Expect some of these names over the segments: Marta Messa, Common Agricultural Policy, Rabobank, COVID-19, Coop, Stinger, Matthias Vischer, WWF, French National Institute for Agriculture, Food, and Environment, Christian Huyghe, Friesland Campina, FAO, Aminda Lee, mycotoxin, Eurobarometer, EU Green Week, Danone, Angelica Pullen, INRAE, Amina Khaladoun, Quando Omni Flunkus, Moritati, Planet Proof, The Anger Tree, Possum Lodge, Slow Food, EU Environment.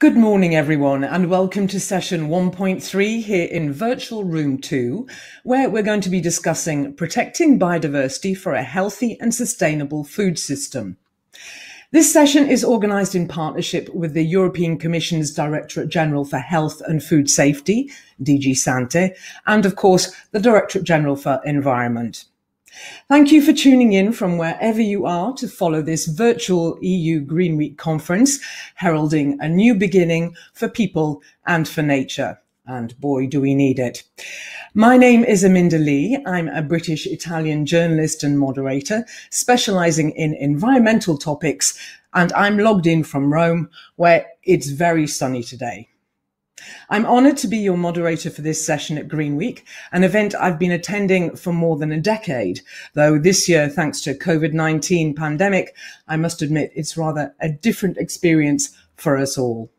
Good morning, everyone, and welcome to session 1.3 here in virtual room 2, where we're going to be discussing protecting biodiversity for a healthy and sustainable food system. This session is organised in partnership with the European Commission's Directorate General for Health and Food Safety, DG Sante, and of course, the Directorate General for Environment. Thank you for tuning in from wherever you are to follow this virtual EU Green Week conference, heralding a new beginning for people and for nature. And boy, do we need it. My name is Aminda Lee. I'm a British-Italian journalist and moderator, specialising in environmental topics, and I'm logged in from Rome, where it's very sunny today. I'm honoured to be your moderator for this session at Green Week, an event I've been attending for more than a decade, though this year, thanks to COVID-19 pandemic, I must admit it's rather a different experience for us all.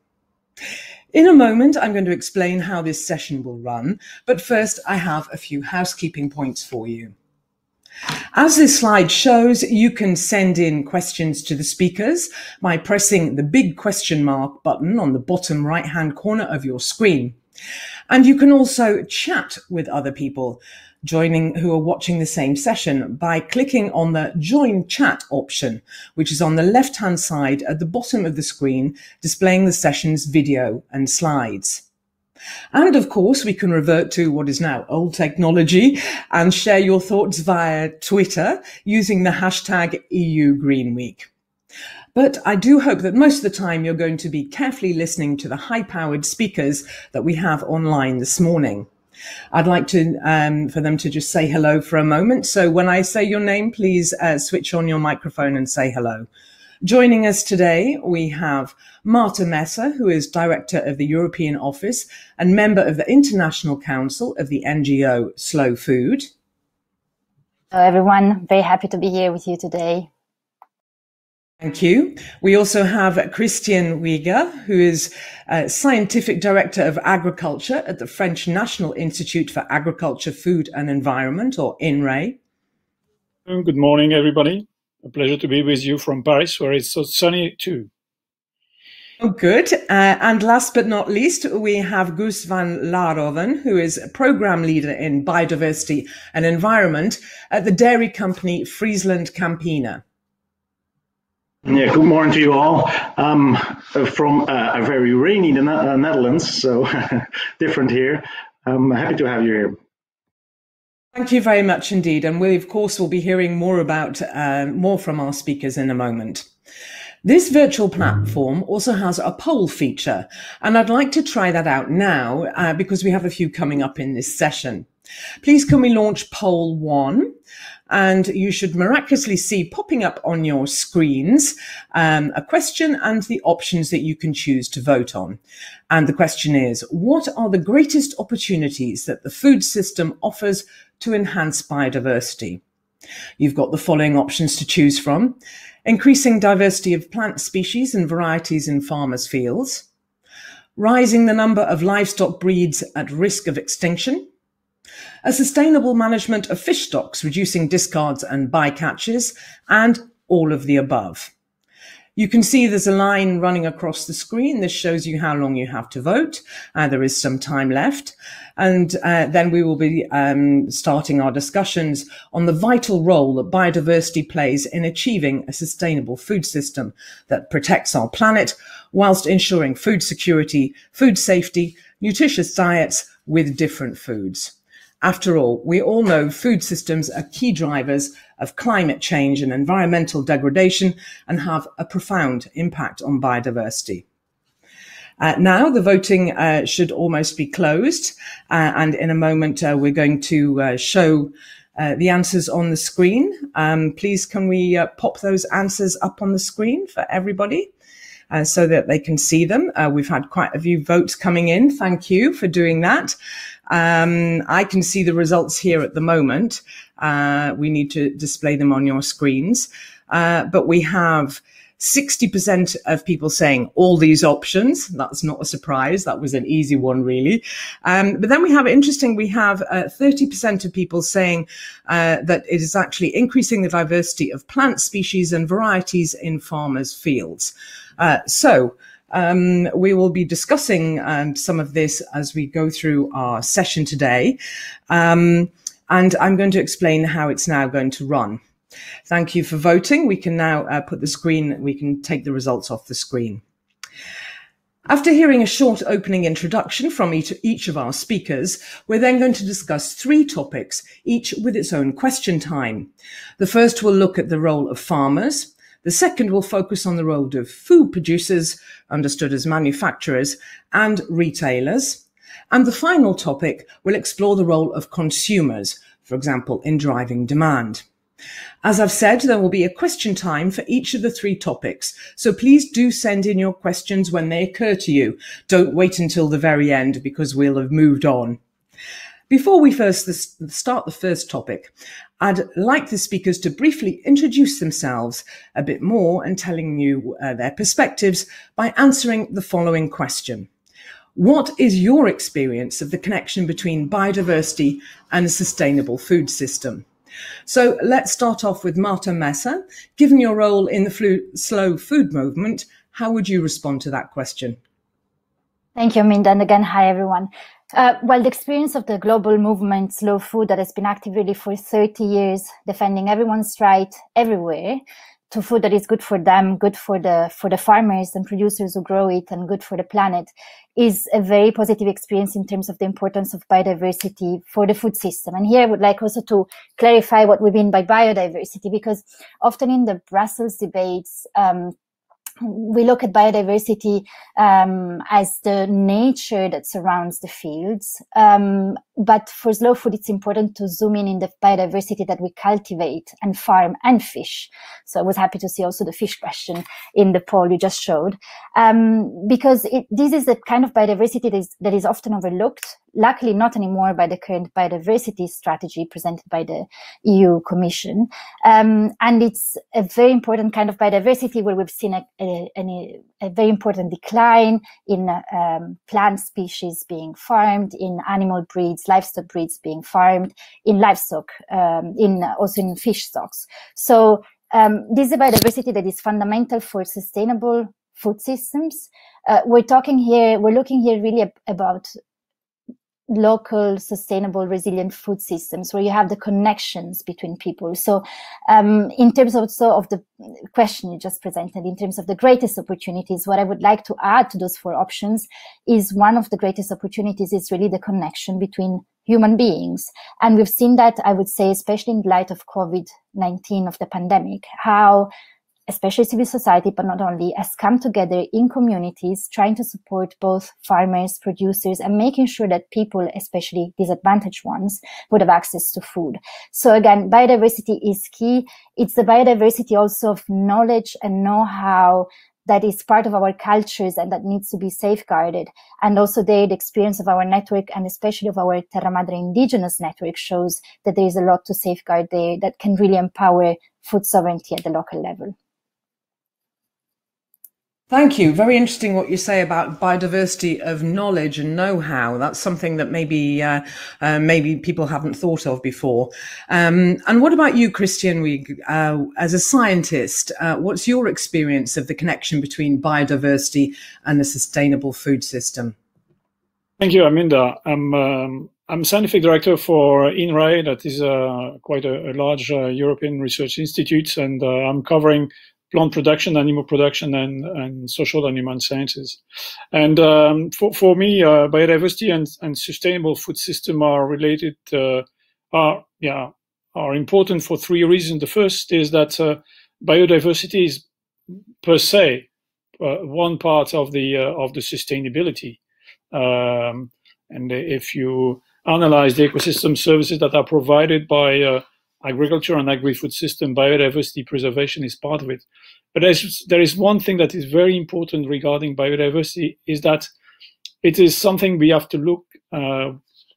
In a moment, I'm going to explain how this session will run, but first I have a few housekeeping points for you. As this slide shows, you can send in questions to the speakers by pressing the big question mark button on the bottom right-hand corner of your screen. And you can also chat with other people who are watching the same session by clicking on the Join Chat option, which is on the left-hand side at the bottom of the screen, displaying the session's video and slides. And of course, we can revert to what is now old technology and share your thoughts via Twitter using the hashtag EU Green Week. But I do hope that most of the time you're going to be carefully listening to the high-powered speakers that we have online this morning. I'd like to for them to just say hello for a moment. So when I say your name, please switch on your microphone and say hello. Joining us today, we have Marta Messa, who is Director of the European Office and member of the International Council of the NGO Slow Food. Hello, everyone. Very happy to be here with you today. Thank you. We also have Christian Huyghe, who is Scientific Director of Agriculture at the French National Institute for Agriculture, Food and Environment, or INRAE. Good morning, everybody. A pleasure to be with you from Paris, where it's so sunny too. Oh, good. And last but not least, we have Guus van Laarhoven, who is a program leader in biodiversity and environment at the dairy company Friesland Campina. Yeah, good morning to you all. I'm from a very rainy Netherlands, so different here. I'm happy to have you here. Thank you very much indeed, and we of course will be hearing more about from our speakers in a moment. This virtual platform also has a poll feature, and I'd like to try that out now because we have a few coming up in this session. Please can we launch poll 1, and you should miraculously see popping up on your screens a question and the options that you can choose to vote on. And the question is, what are the greatest opportunities that the food system offers to enhance biodiversity? You've got the following options to choose from: increasing diversity of plant species and varieties in farmers' fields, rising the number of livestock breeds at risk of extinction, a sustainable management of fish stocks, reducing discards and bycatches, and all of the above. You can see there's a line running across the screen. This shows you how long you have to vote. There is some time left. And then we will be starting our discussions on the vital role that biodiversity plays in achieving a sustainable food system that protects our planet whilst ensuring food security, food safety, nutritious diets with different foods. After all, we all know food systems are key drivers of climate change and environmental degradation and have a profound impact on biodiversity. Now the voting should almost be closed, and in a moment we're going to show the answers on the screen. Please can we pop those answers up on the screen for everybody so that they can see them. We've had quite a few votes coming in. Thank you for doing that. I can see the results here at the moment. We need to display them on your screens. But we have 60% of people saying all these options. That's not a surprise. That was an easy one, really. But then we have, interesting, we have 30% of people saying that it is actually increasing the diversity of plant species and varieties in farmers' fields. So We will be discussing some of this as we go through our session today. And I'm going to explain how it's now going to run. Thank you for voting. We can now we can take the results off the screen. After hearing a short opening introduction from each of our speakers, we're then going to discuss three topics, each with its own question time. The first will look at the role of farmers. The second will focus on the role of food producers, understood as manufacturers, and retailers. And the final topic will explore the role of consumers, for example, in driving demand. As I've said, there will be a question time for each of the three topics, so please do send in your questions when they occur to you. Don't wait until the very end, because we'll have moved on. Before we first start the first topic, I'd like the speakers to briefly introduce themselves a bit more and telling you their perspectives by answering the following question. What is your experience of the connection between biodiversity and a sustainable food system? So let's start off with Marta Messa. Given your role in the Slow Food movement, how would you respond to that question? Thank you, Aminda, and again, hi everyone. Well, the experience of the global movement Slow Food that has been active really for 30 years, defending everyone's right everywhere to food that is good for them, good for the farmers and producers who grow it, and good for the planet, is a very positive experience in terms of the importance of biodiversity for the food system. And here I would like also to clarify what we mean by biodiversity, because often in the Brussels debates, we look at biodiversity as the nature that surrounds the fields. But for Slow Food, it's important to zoom in the biodiversity that we cultivate and farm and fish. So I was happy to see also the fish question in the poll you just showed, because this is the kind of biodiversity that is often overlooked, luckily not anymore by the current biodiversity strategy presented by the EU Commission. And it's a very important kind of biodiversity where we've seen a very important decline in plant species being farmed, in animal breeds, livestock breeds being farmed, in livestock, also in fish stocks. So this is a biodiversity that is fundamental for sustainable food systems. We're looking here really about local, sustainable, resilient food systems where you have the connections between people. So in terms also of the question you just presented, in terms of the greatest opportunities, what I would like to add to those four options is one of the greatest opportunities is really the connection between human beings. And we've seen that, I would say, especially in light of COVID-19, of the pandemic, how especially civil society, but not only, has come together in communities trying to support both farmers, producers, and making sure that people, especially disadvantaged ones, would have access to food. So again, biodiversity is key. It's the biodiversity also of knowledge and know-how that is part of our cultures and that needs to be safeguarded. And also there, the experience of our network and especially of our Terra Madre indigenous network shows that there is a lot to safeguard there that can really empower food sovereignty at the local level. Thank you. Very interesting what you say about biodiversity of knowledge and know-how. That's something that maybe people haven't thought of before. And what about you, Christian Huyghe, as a scientist, what's your experience of the connection between biodiversity and a sustainable food system? Thank you, Aminda. I'm scientific director for INRAE, that is quite a large European research institute, and I'm covering plant production, animal production, and social and human sciences. And for me, biodiversity and sustainable food system are related, are important for three reasons. The first is that biodiversity is per se one part of the sustainability. And if you analyze the ecosystem services that are provided by agriculture and agri-food system, biodiversity preservation is part of it. But there is one thing that is very important regarding biodiversity, is that it is something we have to look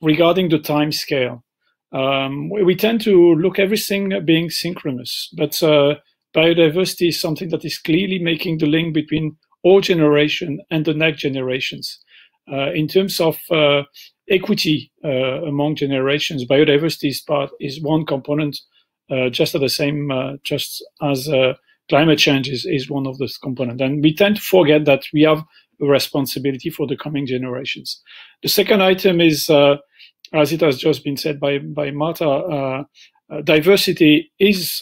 regarding the time scale. We tend to look everything being synchronous, but biodiversity is something that is clearly making the link between our generation and the next generations. In terms of equity among generations, biodiversity is one component, just as climate change is one of those components. And we tend to forget that we have responsibility for the coming generations. The second item is, as it has just been said by Marta, diversity is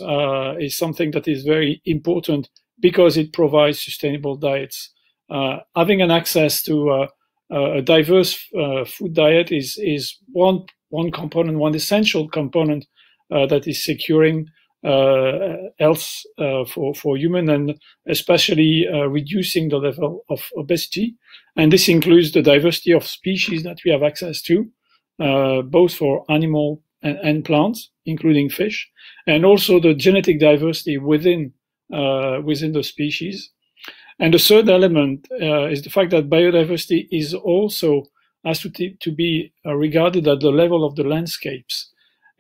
something that is very important because it provides sustainable diets. Having an access to a diverse food diet is one component, one essential component that is securing health for human, and especially reducing the level of obesity. And this includes the diversity of species that we have access to, both for animal and plants, including fish, and also the genetic diversity within the species. And the third element is the fact that biodiversity is also has to be regarded at the level of the landscapes.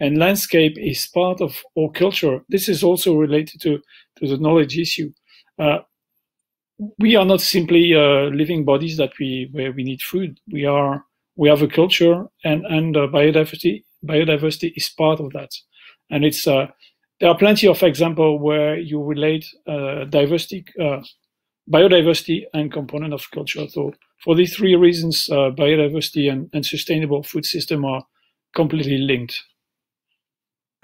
And landscape is part of our culture. This is also related to the knowledge issue. We are not simply living bodies that where we need food. We have a culture, and biodiversity is part of that. And it's there are plenty of examples where you relate biodiversity and component of culture. So for these three reasons, biodiversity and sustainable food system are completely linked.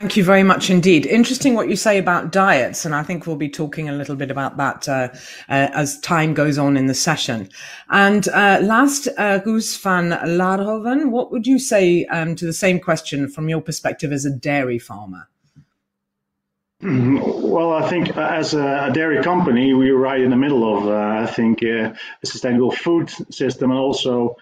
Thank you very much indeed. Interesting what you say about diets, and I think we'll be talking a little bit about that as time goes on in the session. And last, Guus van Laarhoven, what would you say to the same question from your perspective as a dairy farmer? Well, I think as a dairy company, we're right in the middle of, I think, a sustainable food system, and also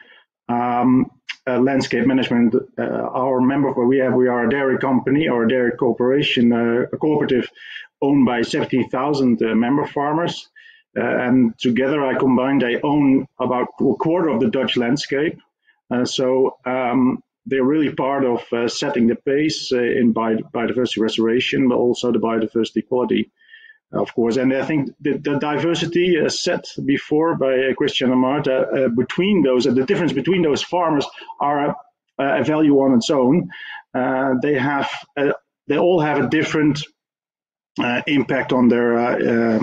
landscape management. Our member, we are a dairy company, or a dairy corporation, a cooperative owned by 17,000 member farmers. And together, I own about a quarter of the Dutch landscape. They're really part of setting the pace in biodiversity restoration, but also the biodiversity quality, of course. And I think the diversity set before by Christian and Marta, between those, and the difference between those farmers are a value on its own. They all have a different impact on their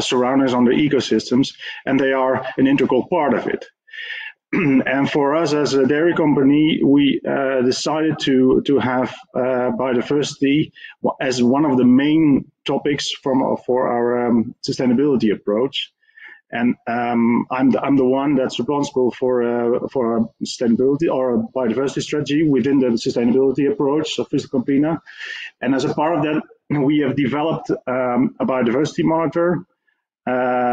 surroundings, on their ecosystems, and they are an integral part of it. And for us as a dairy company, we decided to have biodiversity as one of the main topics for our sustainability approach. And I'm the one that's responsible for our sustainability or our biodiversity strategy within the sustainability approach of Friesland Campina. And as a part of that, we have developed a biodiversity monitor,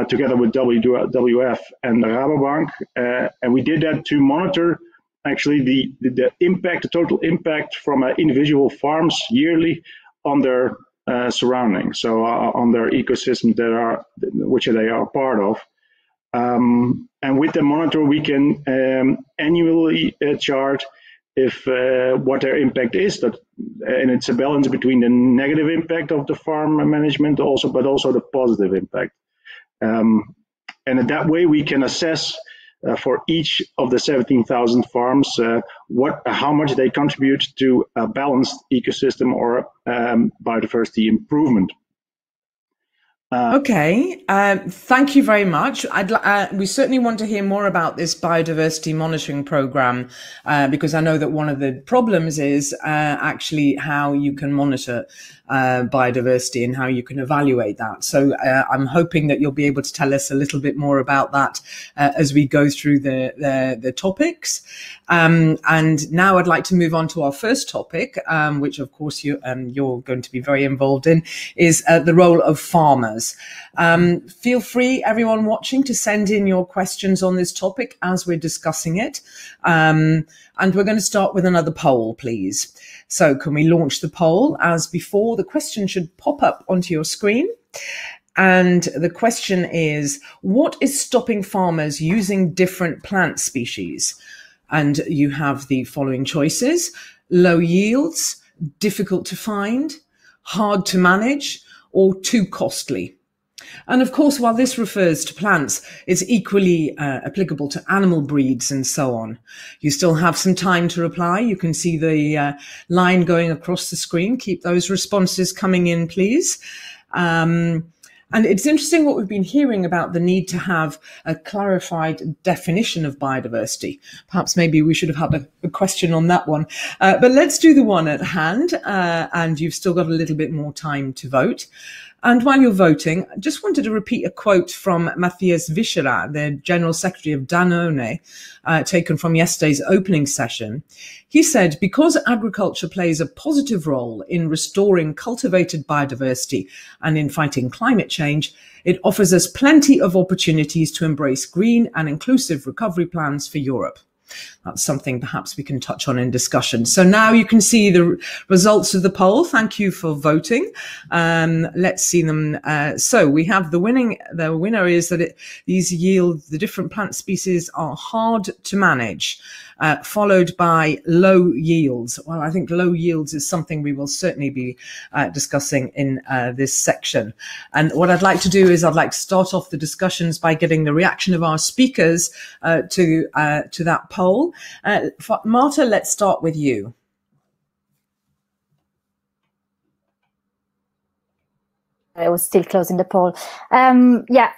together with WWF and the Rabobank, and we did that to monitor actually the impact, the total impact from individual farms yearly on their surroundings, so on their ecosystem which they are part of. And with the monitor, we can annually chart what their impact is, and it's a balance between the negative impact of the farm management, but also the positive impact. And in that way, we can assess for each of the 17,000 farms how much they contribute to a balanced ecosystem or biodiversity improvement. Okay, thank you very much. We certainly want to hear more about this biodiversity monitoring program, because I know that one of the problems is actually how you can monitor biodiversity and how you can evaluate that. So I'm hoping that you'll be able to tell us a little bit more about that as we go through the topics. And now I'd like to move on to our first topic, which of course you're going to be very involved in, is the role of farmers. Feel free, everyone watching, to send in your questions on this topic as we're discussing it. And we're going to start with another poll, please. So can we launch the poll? As before, the question should pop up onto your screen. And the question is, what is stopping farmers using different plant species? And you have the following choices: low yields, difficult to find, hard to manage, or too costly. And of course, while this refers to plants, it's equally applicable to animal breeds and so on. You still have some time to reply. You can see the line going across the screen. Keep those responses coming in, please. And it's interesting what we've been hearing about the need to have a clarified definition of biodiversity. Perhaps maybe we should have had a question on that one. But let's do the one at hand, and you've still got a little bit more time to vote. And while you're voting, I just wanted to repeat a quote from Matthias Vischer, the General Secretary of Danone, taken from yesterday's opening session. He said, because agriculture plays a positive role in restoring cultivated biodiversity and in fighting climate change, it offers us plenty of opportunities to embrace green and inclusive recovery plans for Europe. That's something perhaps we can touch on in discussion. So now you can see the results of the poll. Thank you for voting. Let's see them. So we have the winner is that these yield, the different plant species are hard to manage, followed by low yields. Well, I think low yields is something we will certainly be discussing in this section. And what I'd like to do is I'd like to start off the discussions by getting the reaction of our speakers to that poll. Marta, let's start with you. I was still closing the poll. Yeah,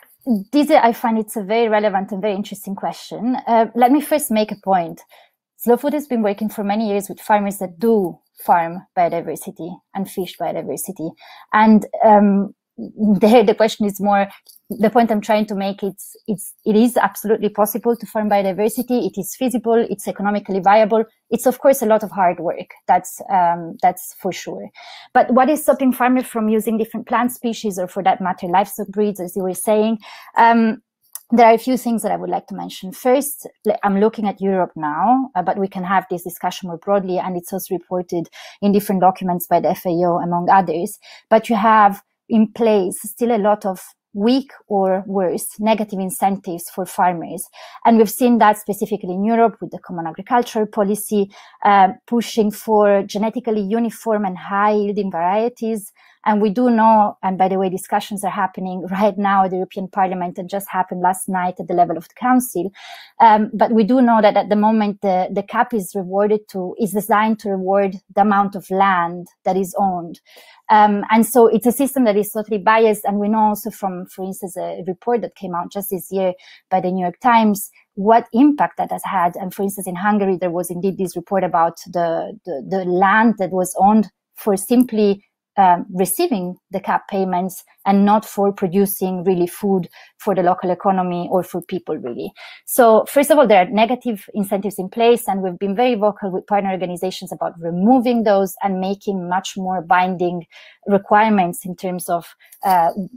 this I find it's a very relevant and very interesting question. Let me first make a point. Slow Food has been working for many years with farmers that do farm biodiversity and fish biodiversity. And the question is more, the point I'm trying to make is it is absolutely possible to farm biodiversity. It is feasible. It's economically viable. It's of course a lot of hard work. That's for sure. But what is stopping farmers from using different plant species, or for that matter, livestock breeds, as you were saying? There are a few things that I would like to mention. First, I'm looking at Europe now, but we can have this discussion more broadly, and it's also reported in different documents by the FAO, among others. But you have in place still a lot of weak or worse negative incentives for farmers. And we've seen that specifically in Europe with the Common Agricultural Policy, pushing for genetically uniform and high yielding varieties. And we do know, and by the way, discussions are happening right now at the European Parliament and just happened last night at the level of the Council. But we do know that at the moment, the cap is designed to reward the amount of land that is owned. And so it's a system that is totally biased. And we know also from, for instance, a report that came out just this year by the New York Times, what impact that has had. And for instance, in Hungary, there was indeed this report about the land that was owned for simply receiving the cap payments and not for producing really food for the local economy or for people really. So first of all, there are negative incentives in place, and we've been very vocal with partner organizations about removing those and making much more binding requirements in terms of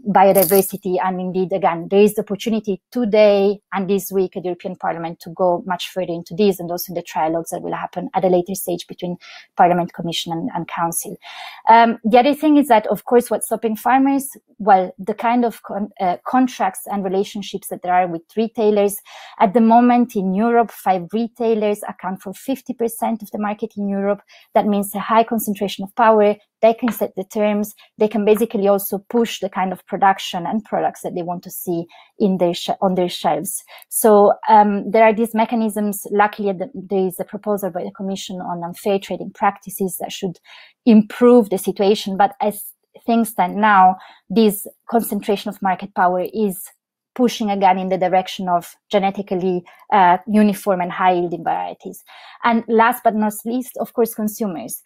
biodiversity. And indeed, again, there is the opportunity today and this week at the European Parliament to go much further into this, and also in the trialogues that will happen at a later stage between Parliament, Commission and Council. The other thing is that, of course, what's stopping farmers? Well, the kind of contracts and relationships that there are with retailers. At the moment in Europe, 5 retailers account for 50% of the market in Europe. That means a high concentration of power. They can set the terms. They can basically also push the kind of production and products that they want to see in their on their shelves. So there are these mechanisms. Luckily, there is a proposal by the Commission on unfair trading practices that should improve the situation. But as things stand now, this concentration of market power is pushing again in the direction of genetically uniform and high-yielding varieties. And last but not least, of course, consumers.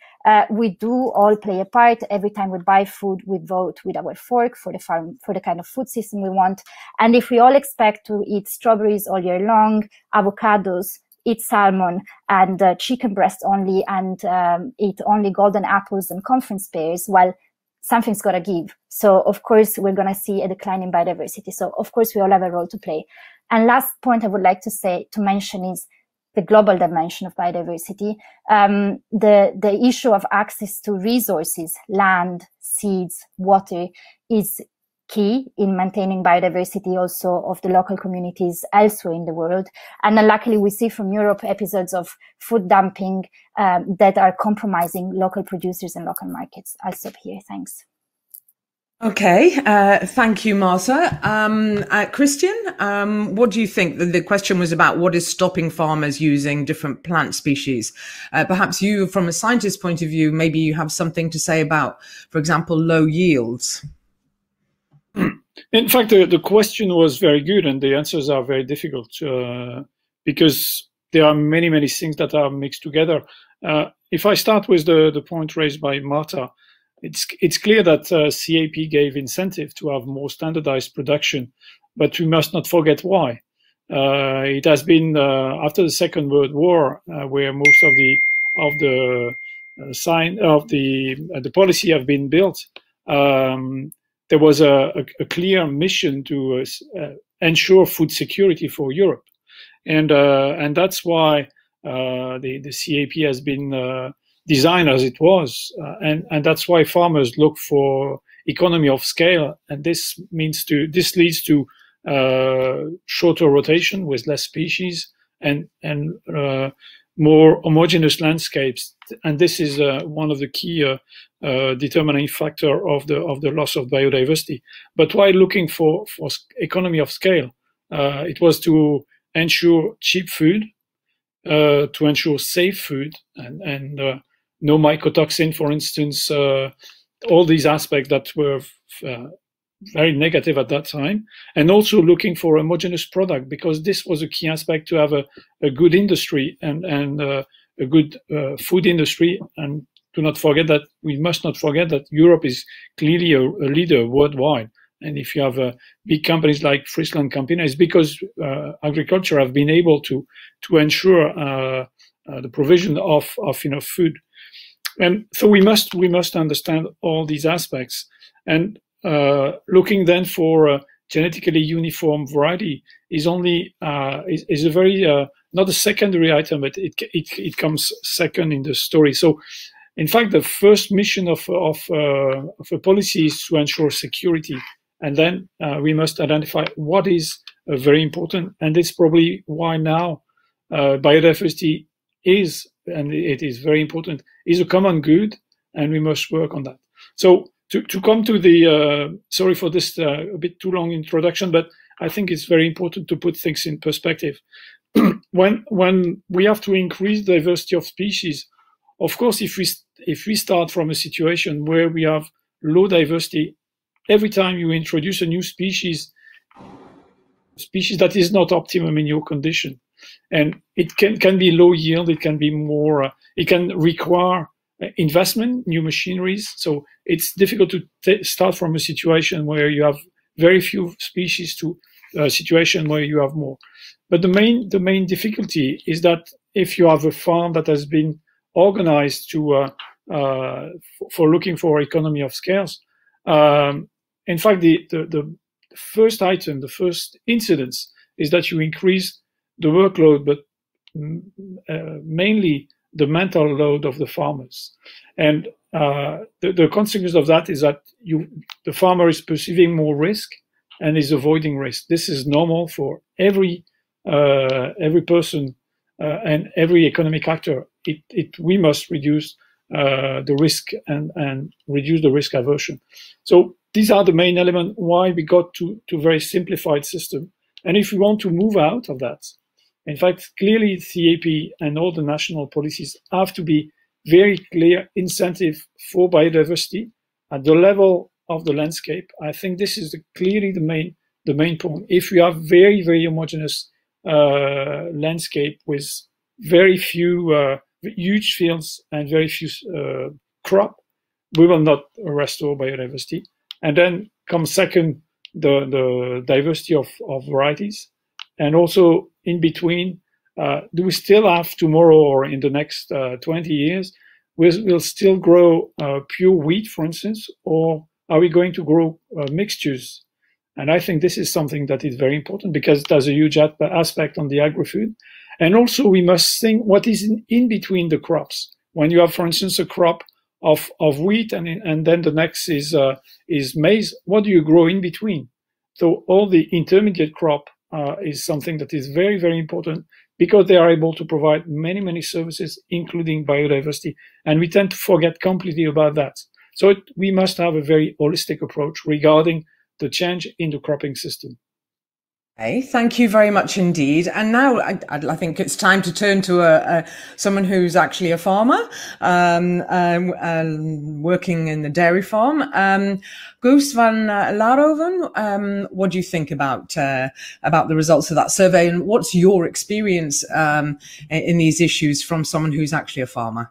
We do all play a part. Every time we buy food, we vote with our fork for the farm, for the kind of food system we want. And if we all expect to eat strawberries all year long, avocados, eat salmon and chicken breast only, and eat only golden apples and conference pears, well, something's got to give. So, of course, we're going to see a decline in biodiversity. So, of course, we all have a role to play. And last point I would like to mention is the global dimension of biodiversity. The issue of access to resources, land, seeds, water is key in maintaining biodiversity also of the local communities elsewhere in the world. And luckily, we see from Europe episodes of food dumping that are compromising local producers and local markets. I'll stop here. Thanks. Okay. Thank you, Marta. Christian, what do you think? The question was about what is stopping farmers using different plant species. Perhaps you, from a scientist's point of view, maybe you have something to say about, for example, low yields. In fact, the question was very good and the answers are very difficult because there are many, many things that are mixed together. If I start with the point raised by Marta, it's clear that CAP gave incentive to have more standardized production, but we must not forget why. It has been after the Second World War where most of the policy have been built. There was a clear mission to ensure food security for Europe, and that's why the CAP has been designed as it was, and that's why farmers look for economy of scale, and this means this leads to shorter rotation with less species and more homogeneous landscapes, and this is one of the key determining factor of the loss of biodiversity. But while looking for economy of scale, it was to ensure cheap food, to ensure safe food, and no mycotoxin, for instance, all these aspects that were very negative at that time, and also looking for homogeneous product, because this was a key aspect to have a good industry and a good food industry. And do not forget that we must not forget that Europe is clearly a leader worldwide. And if you have big companies like Friesland Campina, it's because agriculture have been able to ensure the provision of enough food. And so we must understand all these aspects. And looking then for genetically uniform variety is only is a very not a secondary item, but it comes second in the story. So, in fact, the first mission of a policy is to ensure security, and then we must identify what is very important, and it's probably why now biodiversity is, and it is very important, is a common good, and we must work on that. So. To come to the, sorry for this a bit too long introduction, but I think it's very important to put things in perspective. When we have to increase diversity of species, of course, if we start from a situation where we have low diversity, every time you introduce a new species that is not optimum in your condition, and it can be low yield, it can be more, it can require investment, new machineries. So it's difficult to start from a situation where you have very few species to a situation where you have more. But the main difficulty is that if you have a farm that has been organized to for looking for economy of scales, in fact the first item, the first incidence is that you increase the workload, but mainly the mental load of the farmers, and the consequence of that is that the farmer is perceiving more risk and is avoiding risk. This is normal for every person and every economic actor. We must reduce the risk and reduce the risk aversion. So these are the main elements why we got to very simplified system. And if we want to move out of that, in fact, clearly CAP and all the national policies have to be very clear incentive for biodiversity at the level of the landscape. I think this is clearly the main point. If we have very, very homogeneous landscape with very few huge fields and very few crop, we will not restore biodiversity. And then comes second, the diversity of varieties. And also in between, do we still have tomorrow or in the next 20 years, we'll still grow pure wheat, for instance, or are we going to grow mixtures? And I think this is something that is very important because it has a huge aspect on the agri-food. And also we must think what is in between the crops. When you have, for instance, a crop of wheat and then the next is maize, what do you grow in between? So all the intermediate crop is something that is very, very important because they are able to provide many, many services, including biodiversity. And we tend to forget completely about that. So we must have a very holistic approach regarding the change in the cropping system. Okay, thank you very much indeed. And now I think it's time to turn to someone who's actually a farmer, working in the dairy farm. Guus van Laarhoven, what do you think about the results of that survey, and what's your experience in these issues from someone who's actually a farmer?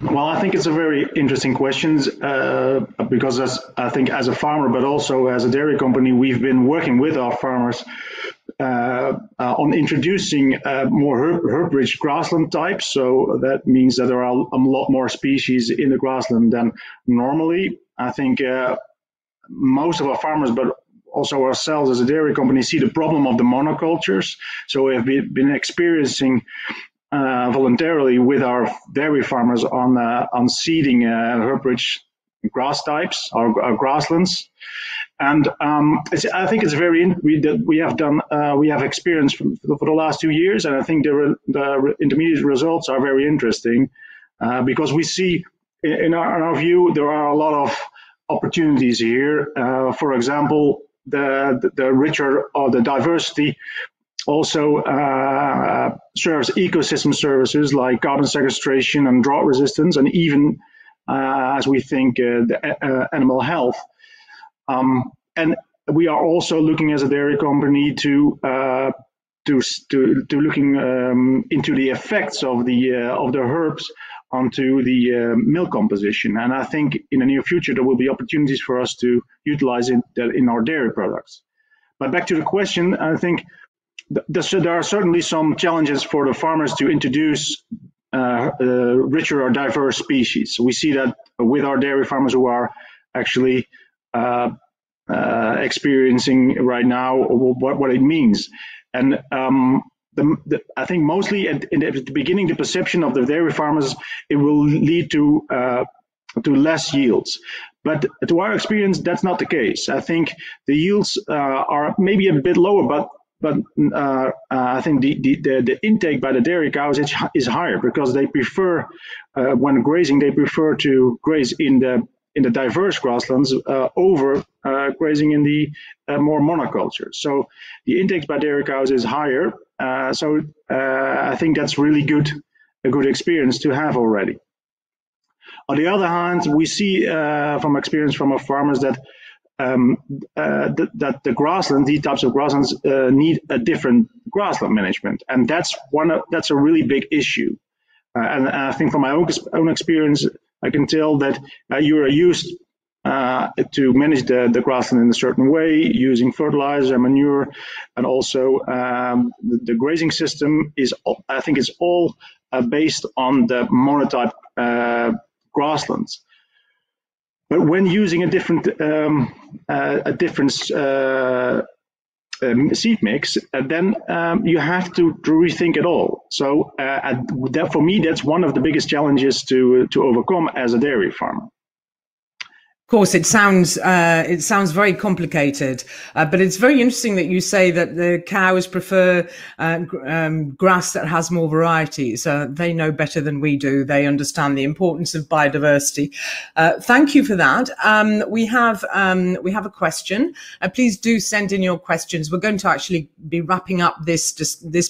Well, I think it's a very interesting question because I think as a farmer, but also as a dairy company, we've been working with our farmers on introducing more herb-rich grassland types. So that means that there are a lot more species in the grassland than normally. I think most of our farmers, but also ourselves as a dairy company, see the problem of the monocultures. So we have been experiencing voluntarily with our dairy farmers on seeding herb-rich grass types or grasslands, and I think it's very we have experience for the last 2 years, and I think the intermediate results are very interesting because we see in our view there are a lot of opportunities here. For example, the richer or the diversity also serves ecosystem services like carbon sequestration and drought resistance, and even as we think the animal health. And we are also looking as a dairy company to looking into the effects of the herbs onto the milk composition. And I think in the near future there will be opportunities for us to utilize it in our dairy products. But back to the question, I think there are certainly some challenges for the farmers to introduce richer or diverse species. We see that with our dairy farmers who are actually experiencing right now what it means. And I think mostly at the beginning, the perception of the dairy farmers, it will lead to less yields. But to our experience, that's not the case. I think the yields are maybe a bit lower, but I think the intake by the dairy cows is higher because they prefer, when grazing, they prefer to graze in the diverse grasslands over grazing in the more monoculture. So the intake by dairy cows is higher. I think that's really a good experience to have already. On the other hand, we see from experience from our farmers that that the grassland, these types of grasslands, need a different grassland management, and that's a really big issue. And I think from my own experience, I can tell that you are used to manage the grassland in a certain way, using fertilizer and manure, and also the grazing system is all based on the monotype grasslands. But when using a different seed mix, then you have to rethink it all. So that, for me, that's one of the biggest challenges to overcome as a dairy farmer. Of course, it sounds very complicated, but it's very interesting that you say that the cows prefer grass that has more variety. So they know better than we do. They understand the importance of biodiversity. Thank you for that. We have a question. Please do send in your questions. We're going to actually be wrapping up this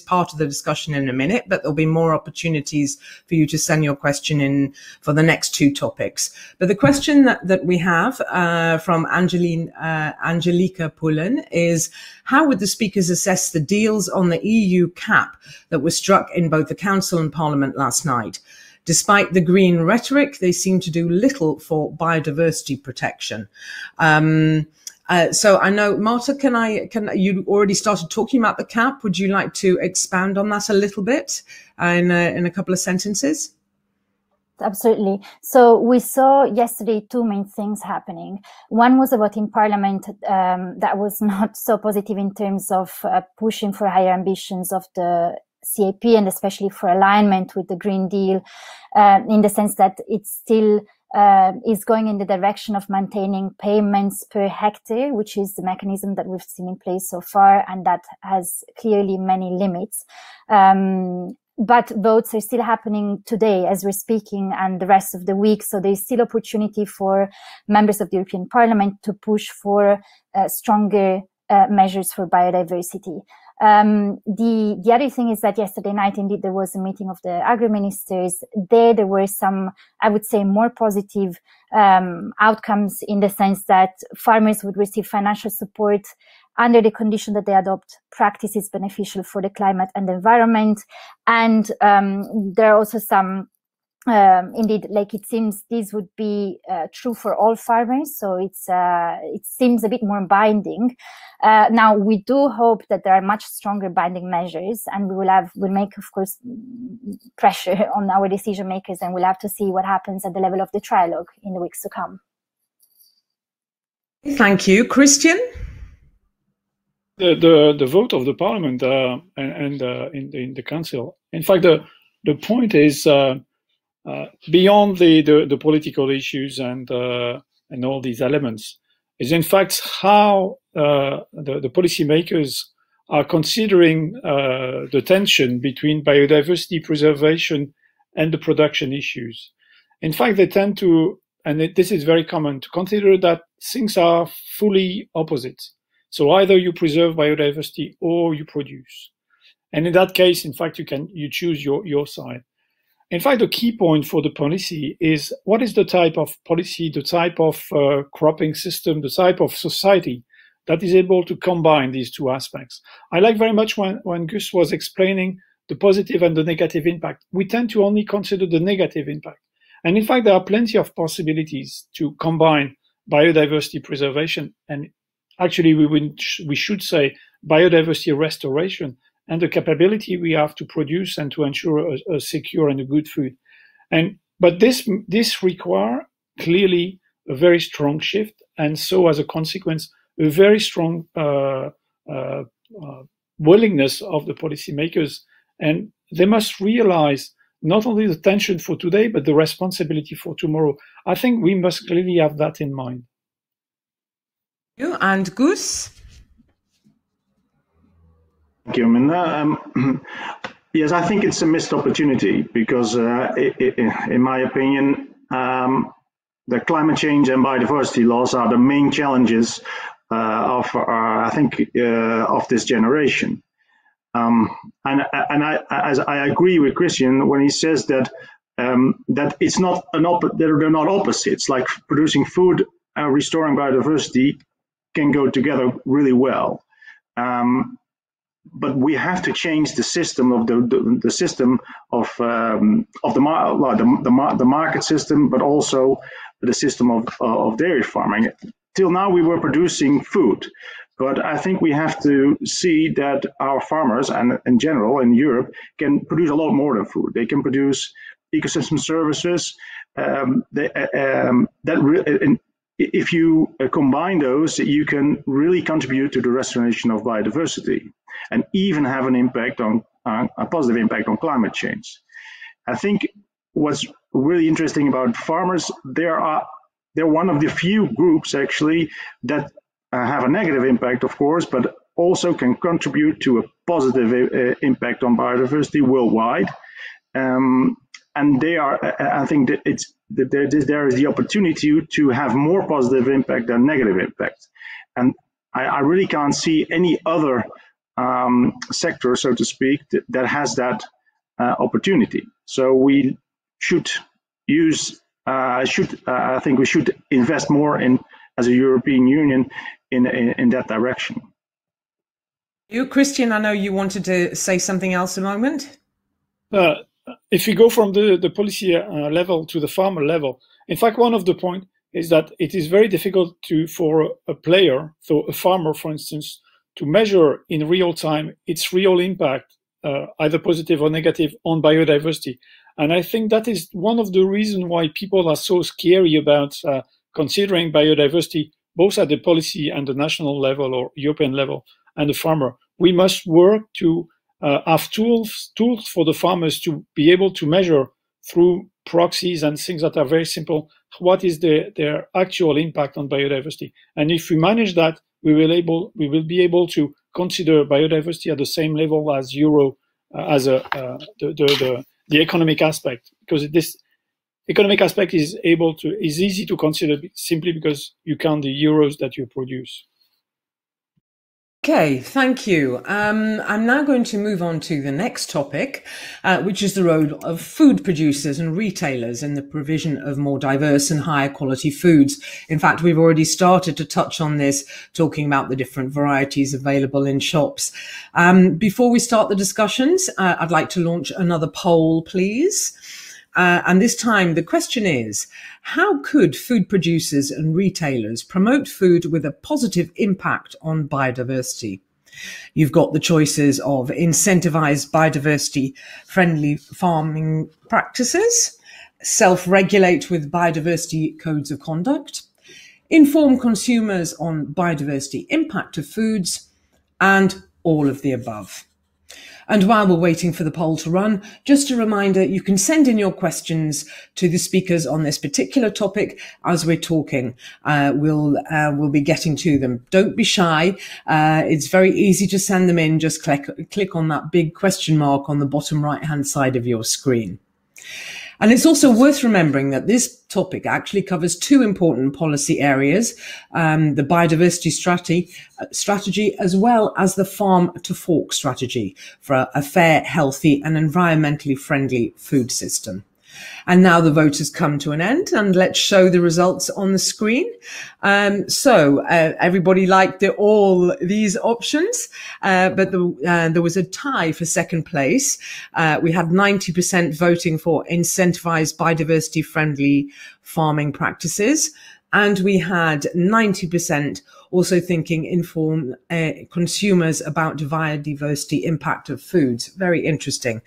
part of the discussion in a minute, but there'll be more opportunities for you to send your question in for the next two topics. But the question that we have from Angelica Pullen is, how would the speakers assess the deals on the EU cap that were struck in both the Council and Parliament last night? Despite the green rhetoric, they seem to do little for biodiversity protection. So I know, Marta, you already started talking about the cap. Would you like to expand on that a little bit in a couple of sentences? Absolutely. So we saw yesterday two main things happening. One was a vote in Parliament that was not so positive in terms of pushing for higher ambitions of the CAP, and especially for alignment with the Green Deal, in the sense that it's still is going in the direction of maintaining payments per hectare, which is the mechanism that we've seen in place so far, and that has clearly many limits. But votes are still happening today as we're speaking, and the rest of the week. So there's still opportunity for members of the European Parliament to push for stronger measures for biodiversity. The other thing is that yesterday night, indeed, there was a meeting of the agri-ministers. There were some, I would say, more positive outcomes, in the sense that farmers would receive financial support under the condition that they adopt practices beneficial for the climate and the environment. And there are also some, indeed, like it seems this would be true for all farmers, so it's it seems a bit more binding. Now we do hope that there are much stronger binding measures, and we will have, we'll make of course pressure on our decision makers, and we'll have to see what happens at the level of the trilogue in the weeks to come. Thank you, Christian. The vote of the Parliament and in the Council. In fact, the point is. Beyond the political issues and all these elements is in fact how the policymakers are considering the tension between biodiversity preservation and the production issues. In fact, they tend to, and this is very common, to consider that things are fully opposite. So either you preserve biodiversity or you produce. And in that case, in fact, you choose your side. In fact, the key point for the policy is what is the type of policy, the type of cropping system, the type of society that is able to combine these two aspects. I like very much when Guus was explaining the positive and the negative impact. We tend to only consider the negative impact. And in fact, there are plenty of possibilities to combine biodiversity preservation and actually we should say biodiversity restoration, and the capability we have to produce and to ensure a secure and a good food. But this requires clearly a very strong shift, and so as a consequence, a very strong willingness of the policymakers. And they must realize not only the tension for today, but the responsibility for tomorrow. I think we must clearly have that in mind. You and Guus. Thank you, Aminda. Yes, I think it's a missed opportunity because, in my opinion, the climate change and biodiversity loss are the main challenges of this generation. And I agree with Christian when he says that they're not opposites. Like producing food and restoring biodiversity can go together really well. But we have to change the system of the system of the market system, but also the system of dairy farming. Till now, we were producing food, but I think we have to see that our farmers, and in general in Europe, can produce a lot more than food. They can produce ecosystem services. If you combine those, you can really contribute to the restoration of biodiversity and even have an impact on a positive impact on climate change. I think what's really interesting about farmers, they're one of the few groups actually that have a negative impact, of course, but also can contribute to a positive impact on biodiversity worldwide. And they are, I think that there is the opportunity to have more positive impact than negative impact. And I really can't see any other sector, so to speak, that has that opportunity. So we should use, I think we should invest more in, as a European Union, in that direction. You, Christian, I know you wanted to say something else a moment. If we go from the policy level to the farmer level, in fact, one of the points is that it is very difficult for a player, so a farmer, for instance, to measure in real time its real impact, either positive or negative, on biodiversity. And I think that is one of the reasons why people are so scary about considering biodiversity, both at the policy and the national level or European level and the farmer. We must work to have tools for the farmers to be able to measure through proxies and things that are very simple what is their actual impact on biodiversity. And if we manage that, we will be able to consider biodiversity at the same level as the economic aspect, because this economic aspect is easy to consider simply because you count the euros that you produce. Okay, thank you. I'm now going to move on to the next topic, which is the role of food producers and retailers in the provision of more diverse and higher quality foods. In fact, we've already started to touch on this, talking about the different varieties available in shops. Before we start the discussions, I'd like to launch another poll, please. And this time the question is, how could food producers and retailers promote food with a positive impact on biodiversity? You've got the choices of incentivized biodiversity-friendly farming practices, self-regulate with biodiversity codes of conduct, inform consumers on biodiversity impact of foods, and all of the above. And while we're waiting for the poll to run, just a reminder, you can send in your questions to the speakers on this particular topic as we're talking. We'll be getting to them. Don't be shy. It's very easy to send them in. Just click on that big question mark on the bottom right-hand side of your screen. And it's also worth remembering that this topic actually covers two important policy areas, the biodiversity strategy as well as the farm to fork strategy for a fair, healthy and environmentally friendly food system. And now the vote has come to an end, and let's show the results on the screen. Everybody liked all these options, but there was a tie for second place. We had 90% voting for incentivized biodiversity-friendly farming practices, and we had 90% also thinking inform consumers about biodiversity impact of foods. Very interesting.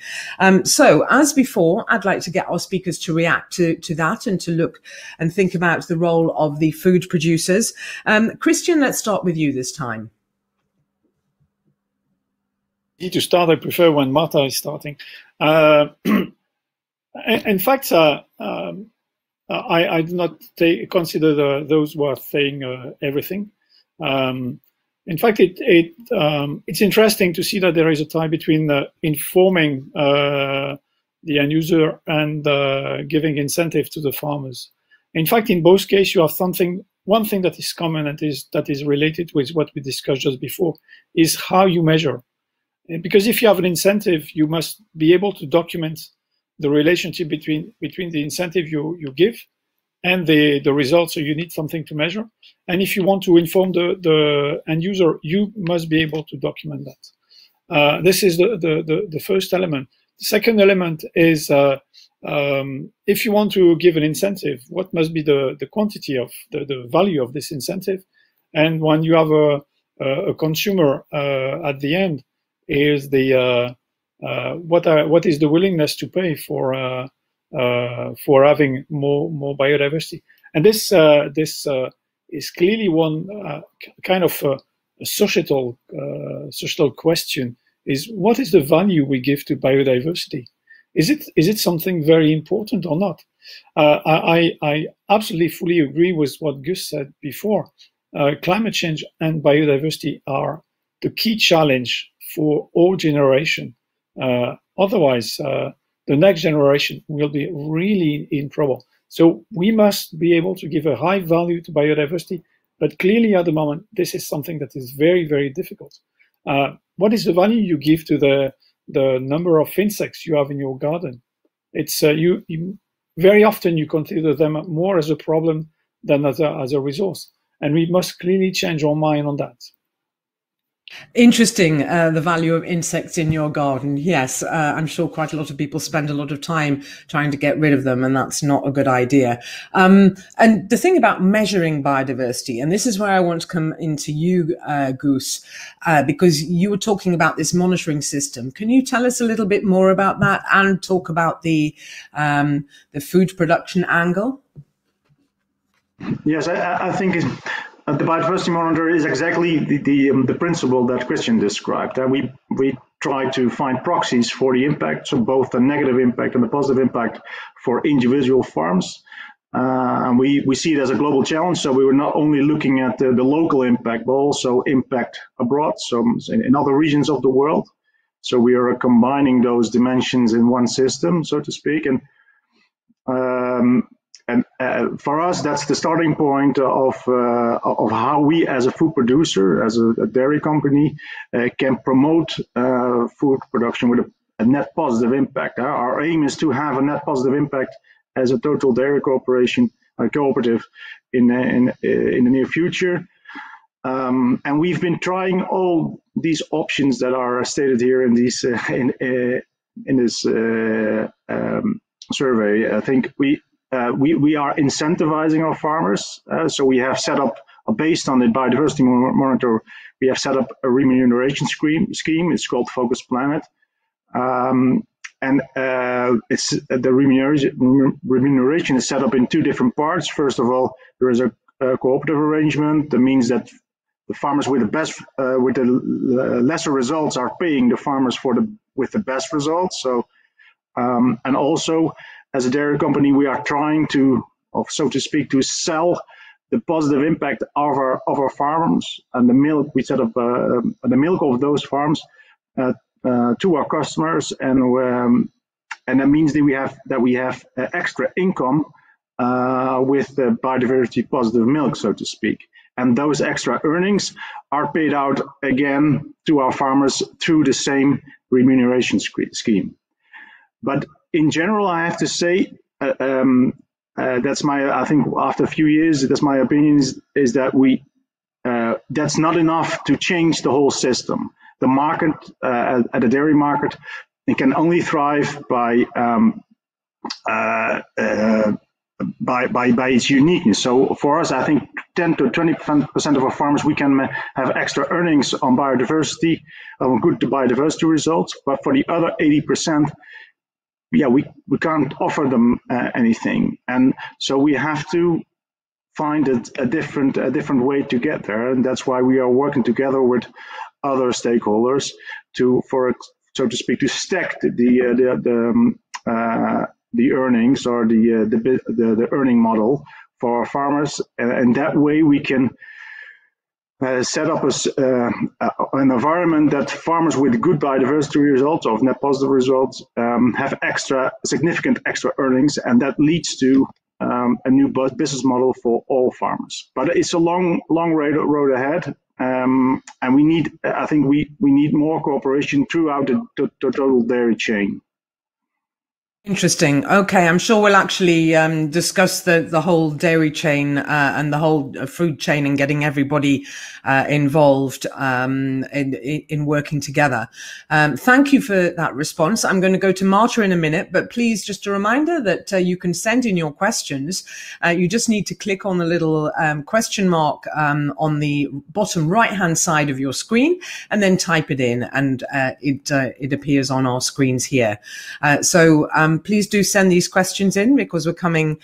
So as before, I'd like to get our speakers to react to that and to look and think about the role of the food producers. Christian, let's start with you this time. You to start, I prefer when Marta is starting. In fact, I do not consider those worth saying everything. In fact, it's interesting to see that there is a tie between informing the end user and giving incentive to the farmers. In fact, in both cases, you have one thing that is common and that is related with what we discussed just before is how you measure. Because if you have an incentive, you must be able to document the relationship between the incentive you give and the results, so you need something to measure. And if you want to inform the end user, you must be able to document that. This is the first element. The second element is if you want to give an incentive, what must be the quantity of the value of this incentive? And when you have a consumer at the end, is what is the willingness to pay for having more biodiversity? And this is clearly one kind of a societal question: is what is the value we give to biodiversity? Is it something very important or not? I absolutely fully agree with what Guus said before. Climate change and biodiversity are the key challenge for all generations. Otherwise, the next generation will be really in trouble. So we must be able to give a high value to biodiversity, but clearly at the moment, this is something that is very, very difficult. What is the value you give to the number of insects you have in your garden? It's very often you consider them more as a problem than as a resource. And we must clearly change our mind on that. Interesting, the value of insects in your garden. Yes, I'm sure quite a lot of people spend a lot of time trying to get rid of them, and that's not a good idea. And the thing about measuring biodiversity, and this is where I want to come into you, Guus, because you were talking about this monitoring system. Can you tell us a little bit more about that and talk about the food production angle? Yes, I think it's... The biodiversity monitor is exactly the principle that Christian described. We try to find proxies for the impact, so both the negative impact and the positive impact for individual farms. And we see it as a global challenge, so we were not only looking at the local impact, but also impact abroad, so in other regions of the world. So we are combining those dimensions in one system, so to speak. And And for us, that's the starting point of how we, as a food producer, as a dairy company, can promote food production with a net positive impact. Our aim is to have a net positive impact as a total dairy cooperative in the near future. And we've been trying all these options that are stated here in these in this survey. I think we are incentivizing our farmers. So we have set up, based on the biodiversity monitor, we have set up a remuneration scheme. It's called FocusPlanet. It's the remuneration is set up in two different parts. First of all, there is a cooperative arrangement. That means that the farmers with the best, with the lesser results, are paying the farmers for the with the best results. So, and also, as a dairy company, we are trying to, so to speak, to sell the positive impact of our farms and the milk. We set up the milk of those farms to our customers, and that means that we have extra income with the biodiversity positive milk, so to speak. And those extra earnings are paid out again to our farmers through the same remuneration scheme. But in general, I have to say, that's my, I think after a few years, that's my opinion, is that that's not enough to change the whole system. The market, at the dairy market, it can only thrive by its uniqueness. So for us, I think 10 to 20% of our farmers, we can have extra earnings on biodiversity, on good biodiversity results. But for the other 80%, yeah, we can't offer them anything. And so we have to find a different way to get there. And that's why we are working together with other stakeholders to, so to speak, to stack the earnings, or the earning model for our farmers, and that way we can set up an environment that farmers with good biodiversity results or net positive results have significant extra earnings, and that leads to a new business model for all farmers. But it's a long road ahead, and we need, I think we need more cooperation throughout the total dairy chain. Interesting. Okay, I'm sure we'll actually discuss the whole dairy chain and the whole food chain, and getting everybody involved in working together. Thank you for that response. I'm going to go to Marta in a minute, but please, just a reminder that you can send in your questions. You just need to click on the little question mark on the bottom right-hand side of your screen, and then type it in, and it appears on our screens here. Please do send these questions in, because we're going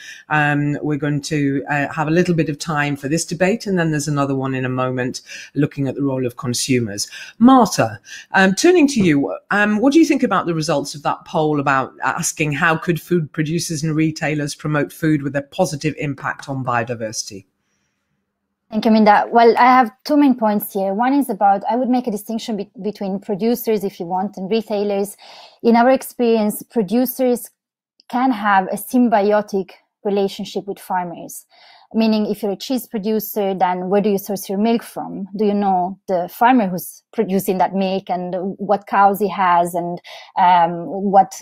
to have a little bit of time for this debate, and then there's another one in a moment looking at the role of consumers. Marta, turning to you, what do you think about the results of that poll about asking how could food producers and retailers promote food with a positive impact on biodiversity? Thank you, Aminda. Well, I have two main points here. One is about, I would make a distinction between producers, if you want, and retailers. In our experience, producers can have a symbiotic relationship with farmers. Meaning, if you're a cheese producer, then where do you source your milk from? Do you know the farmer who's producing that milk, and what cows he has, and what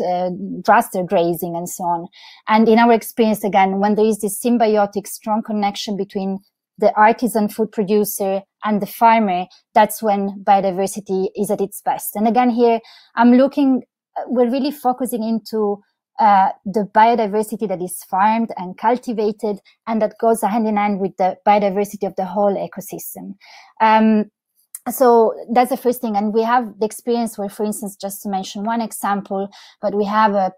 grass they're grazing, and so on? And in our experience, again, when there is this symbiotic, strong connection between the artisan food producer and the farmer, that's when biodiversity is at its best. And again, here we're really focusing into the biodiversity that is farmed and cultivated, and that goes hand in hand with the biodiversity of the whole ecosystem. So that's the first thing. And we have the experience where, for instance, just to mention one example, but we have a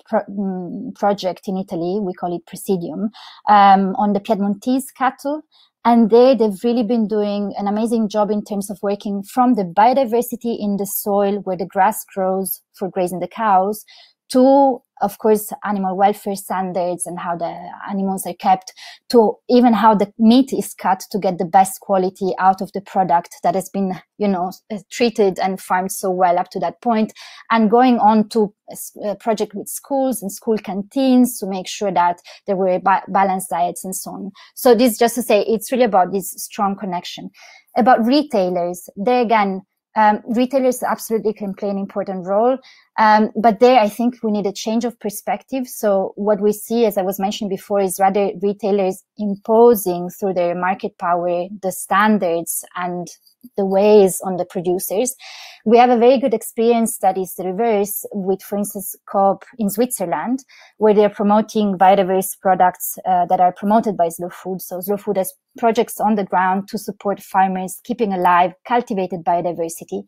project in Italy, we call it Presidium, on the Piedmontese cattle. And they've really been doing an amazing job in terms of working from the biodiversity in the soil where the grass grows for grazing the cows to, of course, animal welfare standards and how the animals are kept, to even how the meat is cut to get the best quality out of the product that has been, you know, treated and farmed so well up to that point, and going on to a project with schools and school canteens to make sure that there were balanced diets and so on. So this, just to say, it's really about this strong connection. About retailers, they again, retailers absolutely can play an important role, but there I think we need a change of perspective. So what we see, as I was mentioning before, is rather retailers imposing through their market power the standards and the ways on the producers. We have a very good experience that is the reverse with, for instance, Coop in Switzerland, where they're promoting biodiverse products that are promoted by Slow Food. So Slow Food has projects on the ground to support farmers keeping alive cultivated biodiversity.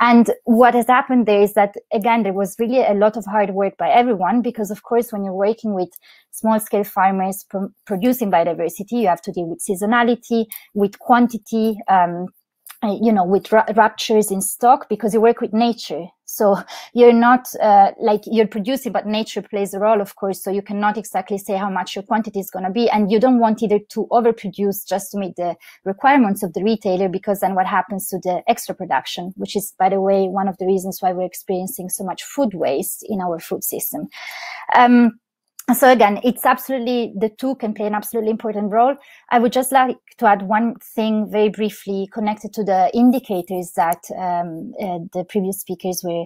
And what has happened there is that, again, there was really a lot of hard work by everyone, because of course when you're working with small-scale farmers producing biodiversity, you have to deal with seasonality, with quantity, you know, with ruptures in stock, because you work with nature. So you're not like, you're producing, but nature plays a role, of course. So you cannot exactly say how much your quantity is going to be. And you don't want either to overproduce just to meet the requirements of the retailer, because then what happens to the extra production, which is, by the way, one of the reasons why we're experiencing so much food waste in our food system. So again, it's absolutely, the two can play an absolutely important role. I would just like to add one thing very briefly connected to the indicators that the previous speakers were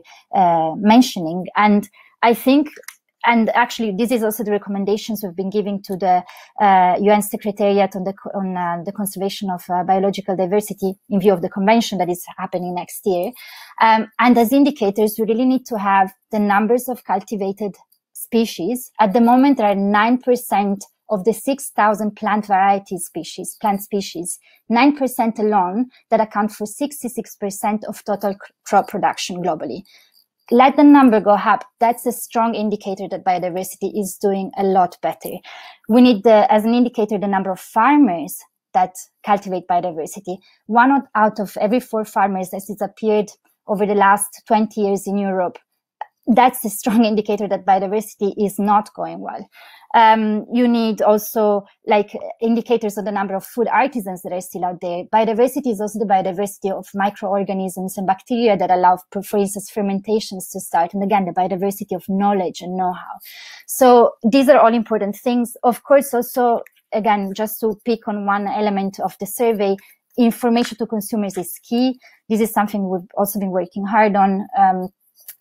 mentioning. And I think, and actually this is also the recommendations we've been giving to the UN Secretariat on the conservation of biological diversity in view of the convention that is happening next year. And as indicators, we really need to have the numbers of cultivated species. At the moment, there are 9% of the 6,000 plant variety species, 9% alone that account for 66% of total crop production globally. Let the number go up. That's a strong indicator that biodiversity is doing a lot better. We need, as an indicator, the number of farmers that cultivate biodiversity. One out of every four farmers has disappeared over the last 20 years in Europe. That's a strong indicator that biodiversity is not going well. You need also like indicators of the number of food artisans that are still out there. Biodiversity is also the biodiversity of microorganisms and bacteria that allow, for instance, fermentations to start. And again, the biodiversity of knowledge and know-how. So these are all important things. Of course, also, again, just to pick on one element of the survey, information to consumers is key. This is something we've also been working hard on.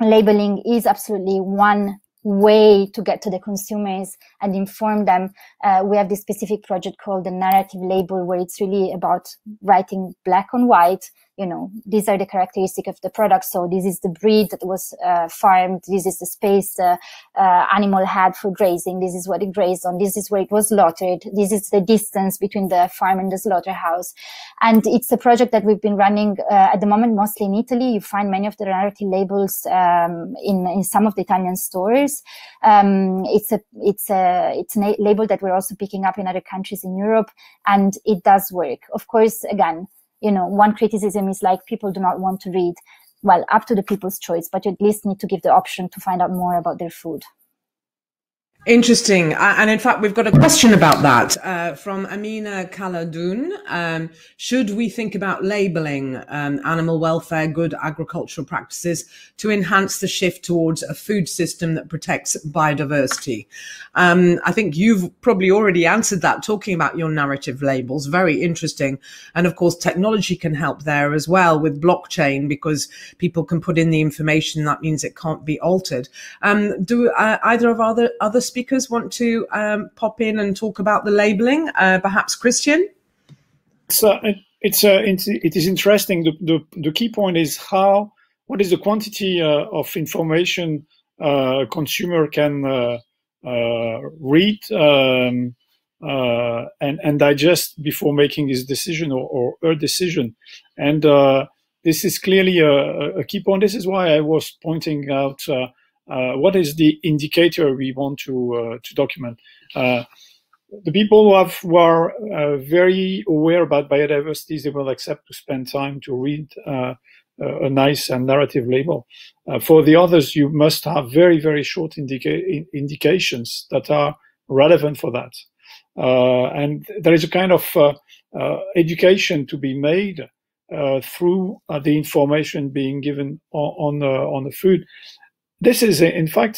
Labeling is absolutely one way to get to the consumers and inform them. We have this specific project called the narrative label, where it's really about writing black on white, you know, these are the characteristics of the product. So this is the breed that was farmed. This is the space the animal had for grazing. This is what it grazed on. This is where it was slaughtered. This is the distance between the farm and the slaughterhouse. And it's a project that we've been running at the moment, mostly in Italy. You find many of the narrative labels in some of the Italian stores. It's a label that we're also picking up in other countries in Europe, and it does work. Of course, again, you know, one criticism is like people do not want to read. Well, up to the people's choice, but you at least need to give the option to find out more about their food. Interesting. And in fact, we've got a question about that from Amina Khaladoun. Should we think about labeling animal welfare, good agricultural practices to enhance the shift towards a food system that protects biodiversity? I think you've probably already answered that, talking about your narrative labels. Very interesting. And of course, technology can help there as well with blockchain, because people can put in the information. That means it can't be altered. Do either of other speakers want to pop in and talk about the labelling? Perhaps Christian? So it is interesting. The key point is what is the quantity of information a consumer can read and digest before making his decision or her decision. And this is clearly a key point. This is why I was pointing out what is the indicator we want to document? The people who are very aware about biodiversity, they will accept to spend time to read a nice and narrative label. For the others, you must have very, very short indications that are relevant for that. And there is a kind of education to be made through the information being given on the food. This is, in fact,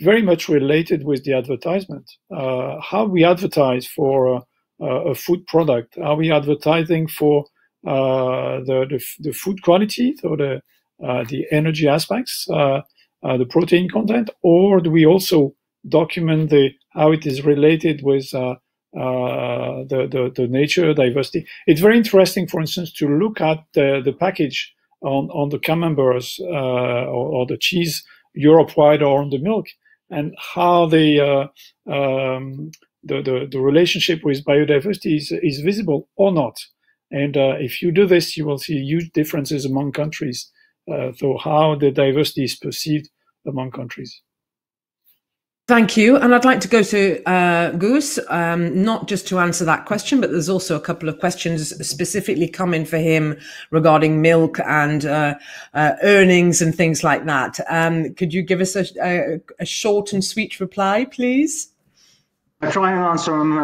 very much related with the advertisement. How we advertise for a food product? Are we advertising for the food quality, or the energy aspects, the protein content, or do we also document how it is related with the nature, diversity? It's very interesting, for instance, to look at the package on the camemberts or the cheese Europe-wide, or on the milk, and how the relationship with biodiversity is visible or not. And if you do this, you will see huge differences among countries, so how the diversity is perceived among countries. Thank you. And I'd like to go to Guus, not just to answer that question, but there's also a couple of questions specifically coming for him regarding milk and earnings and things like that. Could you give us a short and sweet reply, please? I try and answer them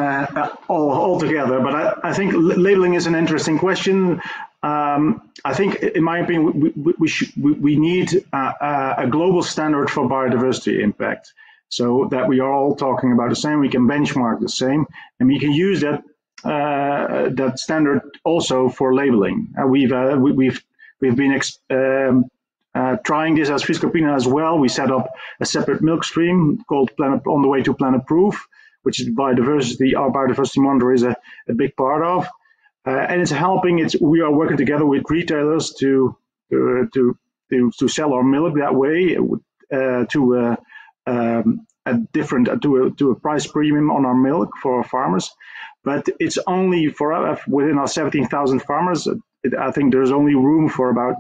all together, but I think labeling is an interesting question. I think, in my opinion, we need a global standard for biodiversity impact, so that we are all talking about the same, we can benchmark the same, and we can use that that standard also for labeling. We've been trying this as Friesland Campina as well. We set up a separate milk stream called Planet, on the way to Planet Proof, which is biodiversity. Our biodiversity monitor is a big part of, and it's helping. We are working together with retailers to sell our milk that way to a price premium on our milk for our farmers. But it's only for within our 17,000 farmers. I think there's only room for about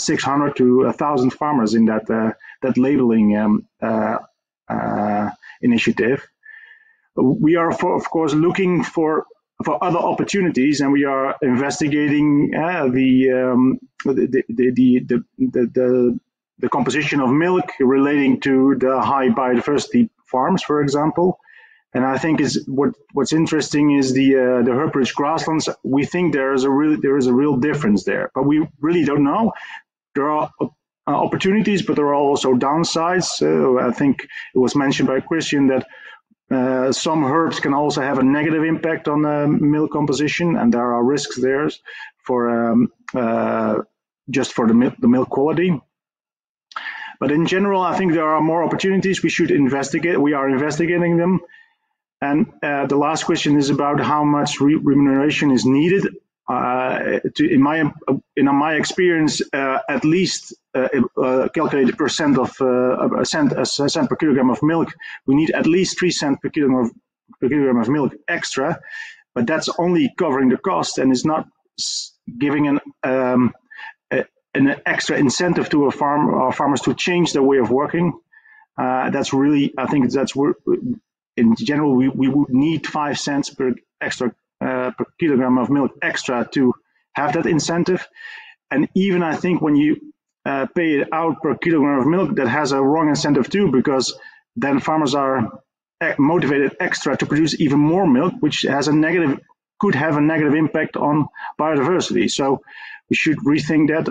600 to 1,000 farmers in that that labeling initiative. We are, of course, looking for other opportunities, and we are investigating the composition of milk relating to the high biodiversity farms, for example. And I think what's interesting is the herb-rich grasslands. We think there is a real difference there, but we really don't know. There are opportunities, but there are also downsides. So I think it was mentioned by Christian that some herbs can also have a negative impact on the milk composition, and there are risks there for just for the milk quality. But in general, I think there are more opportunities. We should investigate. We are investigating them. And the last question is about how much remuneration is needed. In my experience, at least calculated a cent per kilogram of milk. We need at least 3 cents per kilogram of milk extra, but that's only covering the cost and is not giving an extra incentive to our farmers to change their way of working. That's really, I think that's, in general, we would need 5 cents per kilogram of milk extra to have that incentive. And even I think when you pay it out per kilogram of milk, that has a wrong incentive too, because then farmers are motivated extra to produce even more milk, which has a negative, could have a negative impact on biodiversity. So we should rethink that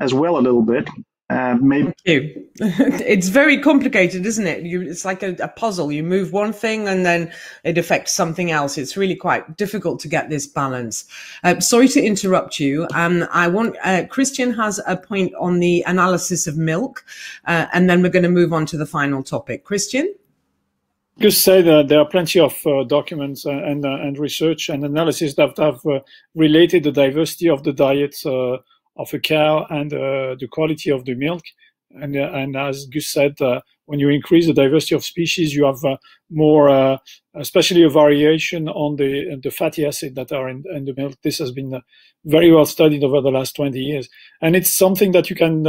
as well a little bit. Maybe. Thank you. It's very complicated, isn't it? It's like a puzzle. You move one thing and then it affects something else. It's really quite difficult to get this balance. Sorry to interrupt you. I want Christian has a point on the analysis of milk, and then we're going to move on to the final topic. Christian? Just say that there are plenty of documents and research and analysis that have related the diversity of the diet of a cow and the quality of the milk. And as Guus said, when you increase the diversity of species, you have more, especially a variation on the fatty acid that are in the milk. This has been very well studied over the last 20 years. And it's something that you can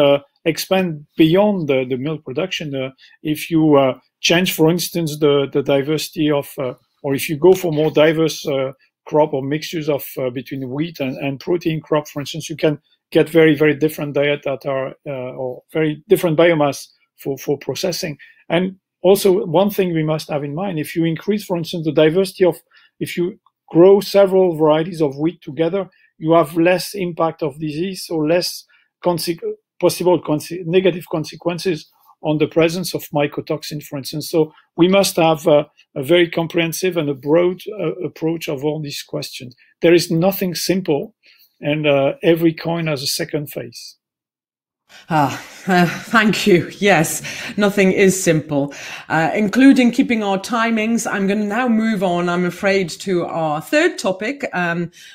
expand beyond the milk production. If you change, for instance, the diversity of, or if you go for more diverse crop or mixtures of between wheat and protein crop, for instance, you can get very, very different diet that are or very different biomass for processing. And also one thing we must have in mind, if you increase, for instance, the diversity of, if you grow several varieties of wheat together, you have less impact of disease or less possible negative consequences on the presence of mycotoxin, for instance. So we must have a very comprehensive and a broad approach of all these questions. There is nothing simple, and every coin has a second face. Thank you. Yes, nothing is simple, including keeping our timings. I'm going to now move on, I'm afraid, to our third topic,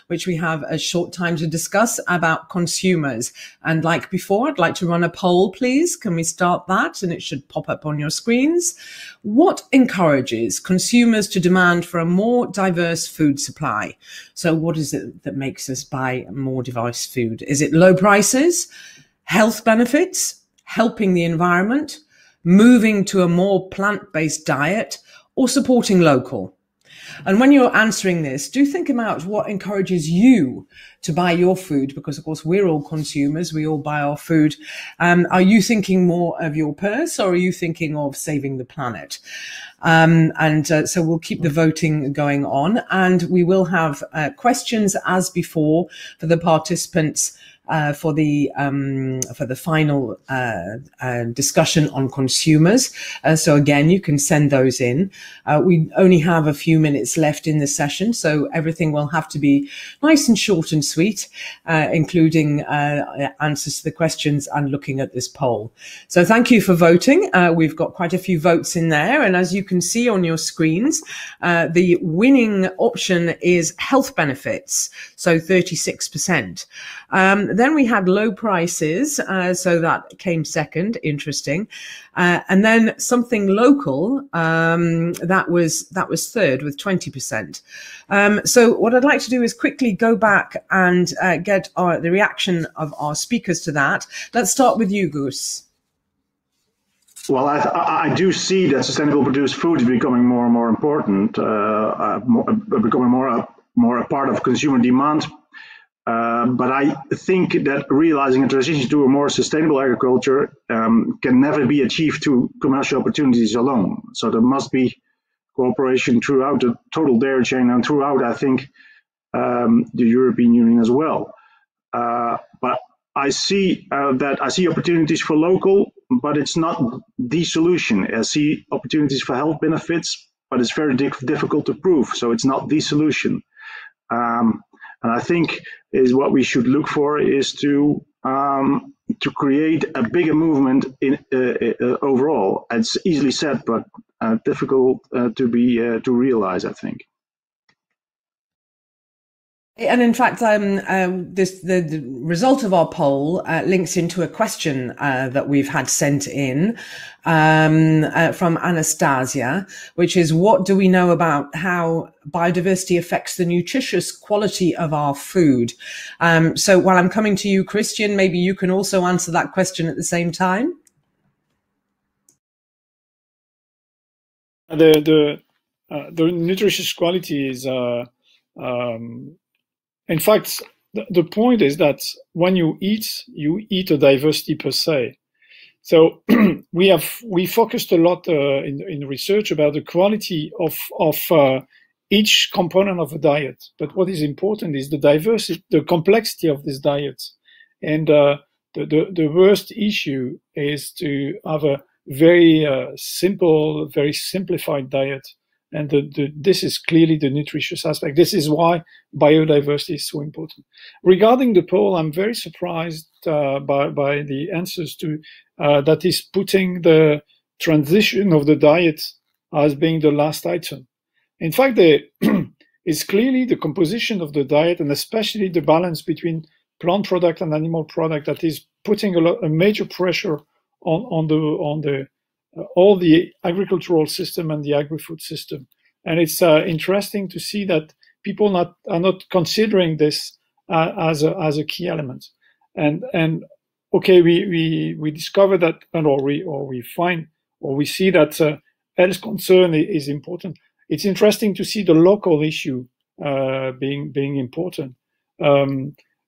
which we have a short time to discuss, about consumers. And like before, I'd like to run a poll, please. Can we start that? And it should pop up on your screens. What encourages consumers to demand for a more diverse food supply? So what is it that makes us buy more diverse food? Is it low prices? Health benefits, helping the environment, moving to a more plant-based diet, or supporting local? And when you're answering this, do think about what encourages you to buy your food, because of course we're all consumers, we all buy our food. Are you thinking more of your purse, or are you thinking of saving the planet? So we'll keep the voting going on, and we will have questions as before for the participants for the final discussion on consumers. So again, you can send those in. We only have a few minutes left in the session, so everything will have to be nice and short and sweet, including answers to the questions and looking at this poll. So thank you for voting. We've got quite a few votes in there, and as you can see on your screens, the winning option is health benefits, so 36%. Then we had low prices, so that came second, interesting. And then something local, that was third with 20%. So what I'd like to do is quickly go back and get the reaction of our speakers to that. Let's start with you, Guus. Well, I do see that sustainable produced food is becoming more and more important, becoming more a part of consumer demand. But I think that realizing a transition to a more sustainable agriculture can never be achieved through commercial opportunities alone. So there must be cooperation throughout the total dairy chain and throughout, I think, the European Union as well. But I see that I see opportunities for local, but it's not the solution. I see opportunities for health benefits, but it's very difficult to prove. So it's not the solution. And I think is what we should look for is to create a bigger movement in overall. It's easily said, but difficult to realize, I think. And in fact, the result of our poll links into a question that we've had sent in from Anastasia, which is, what do we know about how biodiversity affects the nutritious quality of our food? So while I'm coming to you, Christian, maybe you can also answer that question at the same time. The nutritious quality is... in fact, the point is that when you eat a diversity per se. So we focused a lot in research about the quality of each component of a diet. But what is important is the diversity, the complexity of this diet. And the worst issue is to have a very simple, very simplified diet. And this is clearly the nutritious aspect. This is why biodiversity is so important. Regarding the poll, I'm very surprised by the answers to that is putting the transition of the diet as being the last item. In fact, it's clearly the composition of the diet, and especially the balance between plant product and animal product, that is putting a major pressure on the all the agricultural system and the agri-food system. And it's interesting to see that people are not considering this as a key element. And okay, we discover that, and we see that health concern is important. It's interesting to see the local issue being important.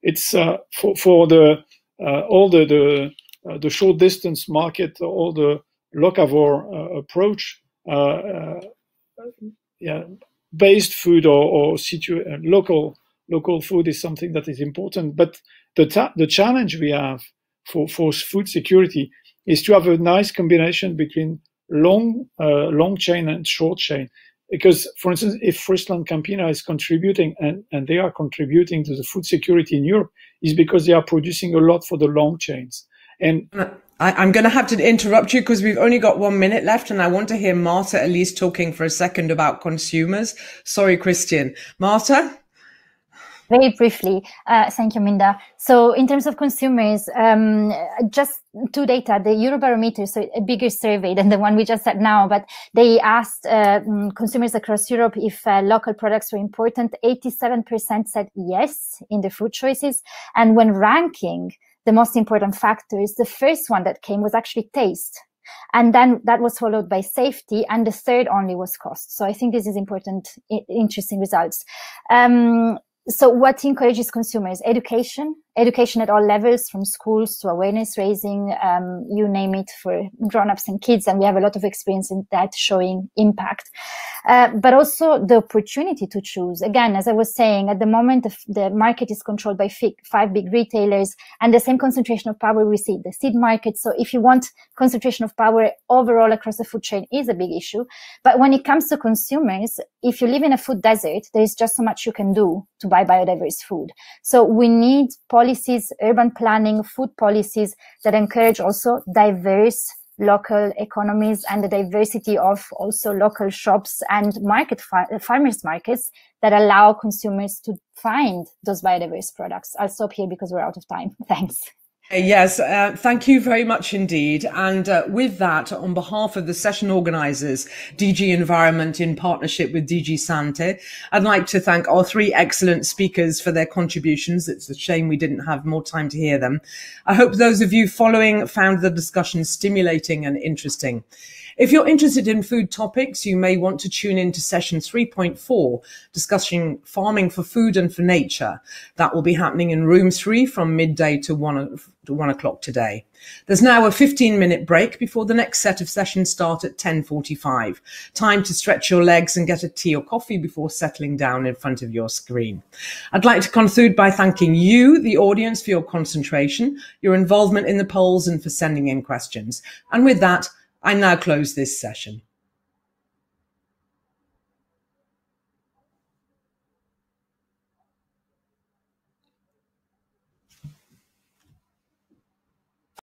it's for all the short distance market, all the locavore approach, based food or local food is something that is important. But the challenge we have for food security is to have a nice combination between long chain and short chain. Because, for instance, if Friesland Campina is contributing, and they are contributing to the food security in Europe, is because they are producing a lot for the long chains. And I'm going to have to interrupt you because we've only got 1 minute left, and I want to hear Marta at least talking for a second about consumers. Sorry, Christian. Marta? Very briefly. Thank you, Minda. So in terms of consumers, just two data, the Eurobarometer, so a bigger survey than the one we just had now, but they asked consumers across Europe if local products were important. 87% said yes in the food choices. And when ranking the most important factors, the first one that came was actually taste. And then that was followed by safety, and the third only was cost. So I think this is important, interesting results. So what encourages consumers? Education. Education at all levels, from schools to awareness raising, you name it, for grown-ups and kids, and we have a lot of experience in that showing impact. But also the opportunity to choose. Again, as I was saying, at the moment, the market is controlled by five big retailers, and the same concentration of power we see in the seed market. So if you want concentration of power overall across the food chain, is a big issue. But when it comes to consumers, if you live in a food desert, there is just so much you can do to buy biodiverse food. So we need policies, urban planning, food policies that encourage also diverse local economies and the diversity of also local shops and market farmers markets that allow consumers to find those biodiverse products. I'll stop here because we're out of time. Thanks. Yes, thank you very much indeed. And with that, on behalf of the session organisers, DG Environment in partnership with DG Sante, I'd like to thank our three excellent speakers for their contributions. It's a shame we didn't have more time to hear them. I hope those of you following found the discussion stimulating and interesting. If you're interested in food topics, you may want to tune in to session 3.4, discussing farming for food and for nature. That will be happening in room 3 from midday to 1 o'clock today. There's now a 15-minute break before the next set of sessions start at 10:45. Time to stretch your legs and get a tea or coffee before settling down in front of your screen. I'd like to conclude by thanking you, the audience, for your concentration, your involvement in the polls, and for sending in questions. And with that, I now close this session.